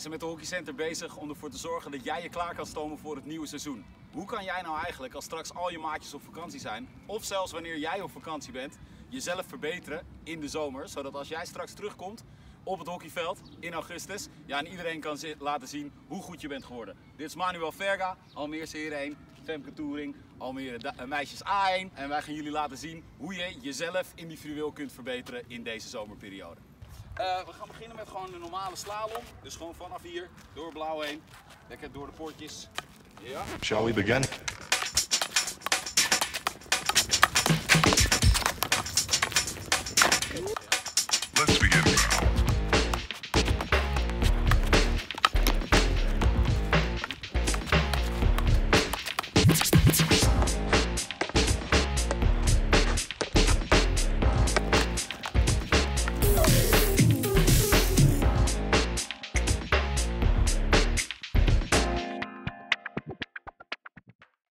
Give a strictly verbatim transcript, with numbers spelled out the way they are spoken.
Wij zijn met de hockeycenter bezig om ervoor te zorgen dat jij je klaar kan stomen voor het nieuwe seizoen. Hoe kan jij nou eigenlijk, als straks al je maatjes op vakantie zijn, of zelfs wanneer jij op vakantie bent, jezelf verbeteren in de zomer, zodat als jij straks terugkomt op het hockeyveld in augustus, ja, en iedereen kan laten zien hoe goed je bent geworden. Dit is Manuel Verga, Almere Heeren één, Femke Touring, Almere da Meisjes A één. En wij gaan jullie laten zien hoe je jezelf individueel kunt verbeteren in deze zomerperiode. Uh, we gaan beginnen met gewoon een normale slalom. Dus gewoon vanaf hier, door blauw heen, lekker door de poortjes. Ja. Shall we begin?